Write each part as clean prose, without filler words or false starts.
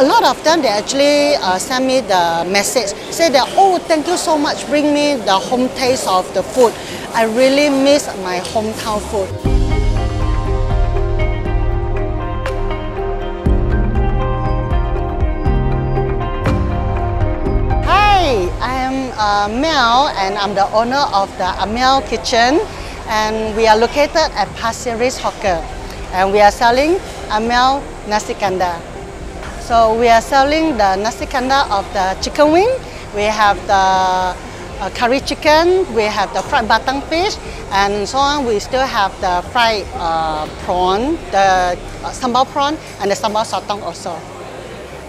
A lot of them, they actually send me the message, say that, oh, thank you so much, bring me the home taste of the food. I really miss my hometown food. Ah Miao, and I'm the owner of the Ah Miao Kitchen, and we are located at Pasir Ris Hawker, and we are selling Ah Miao Nasi Kandar. So we are selling the Nasi Kandar of the chicken wing, we have the curry chicken, we have the fried batang fish, and so on. We still have the fried prawn, the sambal prawn, and the sambal sotong also.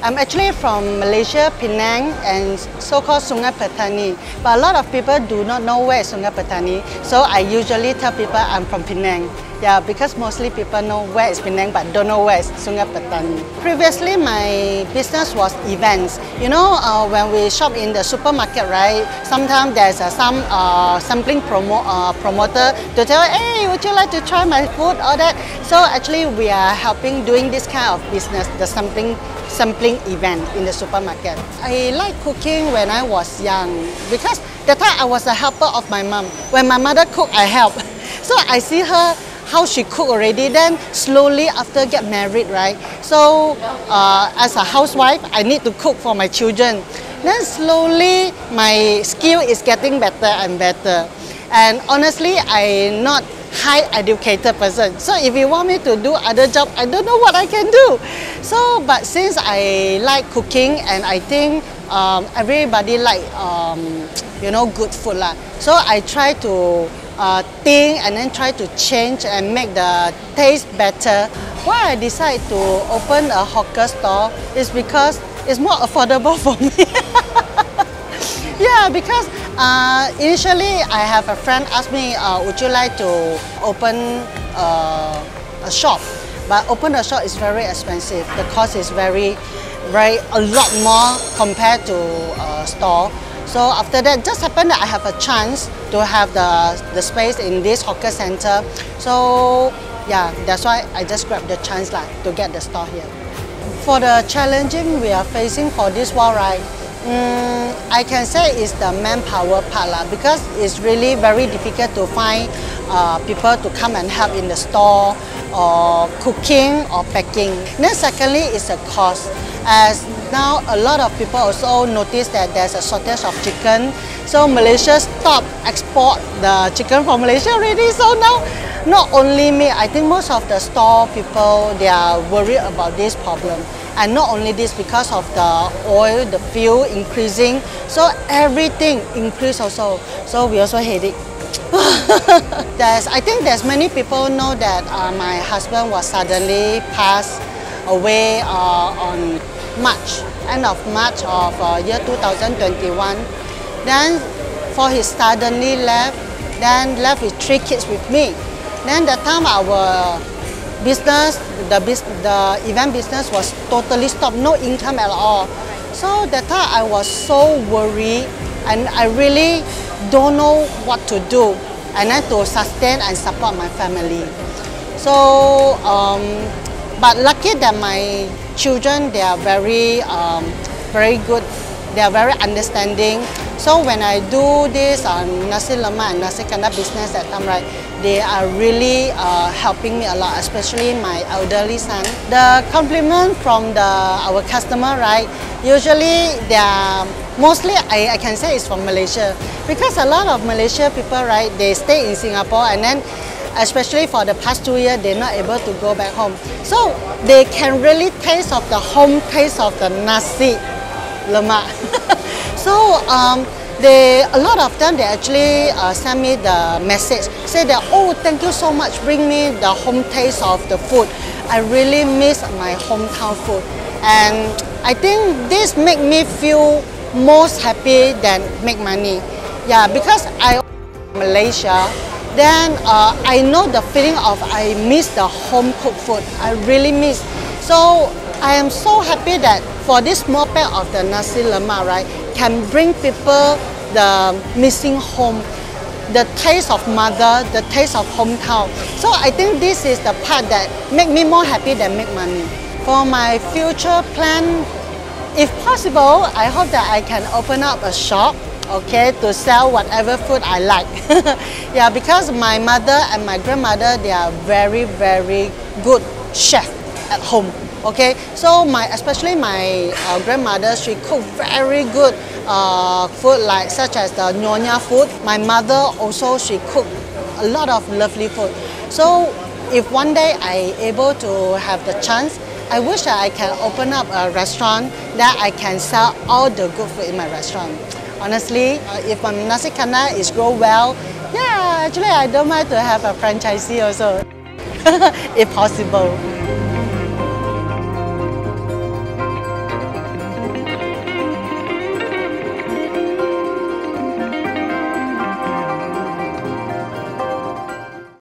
I'm actually from Malaysia, Penang, and so-called Sungai Petani. But a lot of people do not know where is Sungai Petani, so I usually tell people I'm from Penang. Yeah, because mostly people know where is Penang but don't know where is Sungai Petani. Previously, my business was events. You know, when we shop in the supermarket, right? Sometimes there's some sampling promoter to tell, hey, would you like to try my food, all that? So actually, we are helping doing this kind of business, the sampling event in the supermarket. I like cooking when I was young because that time I was a helper of my mom. When my mother cooked, I help. So I see her, how she cook already, then slowly after get married, right? So as a housewife, I need to cook for my children. Then slowly my skill is getting better and better. And honestly, I'm not high educated person. So if you want me to do other job, I don't know what I can do. So, but since I like cooking, and I think everybody like, you know, good food lah. So I try to think and then try to change and make the taste better. Why I decide to open a hawker store is because it's more affordable for me. Yeah, because initially, I have a friend asked me, would you like to open a shop? But open a shop is very expensive. The cost is very, a lot more compared to a store. So after that, just happened that I have a chance to have the space in this hawker center. So yeah, that's why I just grabbed the chance like, to get the store here. For the challenging we are facing for this while, right? I can say it's the manpower part lah, because it's really very difficult to find people to come and help in the store or cooking or packing. Then secondly, it's the cost. As now a lot of people also notice that there's a shortage of chicken, so Malaysia stopped export the chicken from Malaysia already. So now, not only me, I think most of the store people, they are worried about this problem. And not only this, because of the oil, the fuel increasing, so everything increase also. So we also hate it. I think there's many people know that my husband was suddenly passed away on March, end of March of year 2021. Then for his suddenly left, then left with 3 kids with me. Then that time our business, the event business was totally stopped, no income at all. So that time I was so worried, and I really don't know what to do and then to sustain and support my family. So, but lucky that my children, they are very good, they are very understanding. So when I do this nasi lemak and nasi kandar business at time, right, they are really helping me a lot, especially my elderly son. The compliment from our customer, right, usually they are mostly, I can say it's from Malaysia, because a lot of Malaysia people, right, they stay in Singapore, and then especially for the past 2 years, they're not able to go back home. So they can really taste of the home taste of the nasi lemak. So a lot of them, they actually send me the message, say that, oh, thank you so much, bring me the home taste of the food. I really miss my hometown food. And I think this make me feel most happy than make money. Yeah, because I Malaysia, then I know the feeling of I miss the home-cooked food. I really miss. So I am so happy that for this small pack of the nasi lemak, right, can bring people the missing home, the taste of mother, the taste of hometown. So I think this is the part that make me more happy than make money. For my future plan, If possible, I hope that I can open up a shop, okay, to sell whatever food I like. Yeah, because my mother and my grandmother, they are very good chef at home. Okay, so especially my grandmother, she cooked very good food, like such as the nyonya food. My mother also, she cooked a lot of lovely food. So if one day I able to have the chance, I wish that I can open up a restaurant that I can sell all the good food in my restaurant. Honestly, if my nasi kandar is grow well, yeah, actually I don't mind to have a franchisee also, if possible.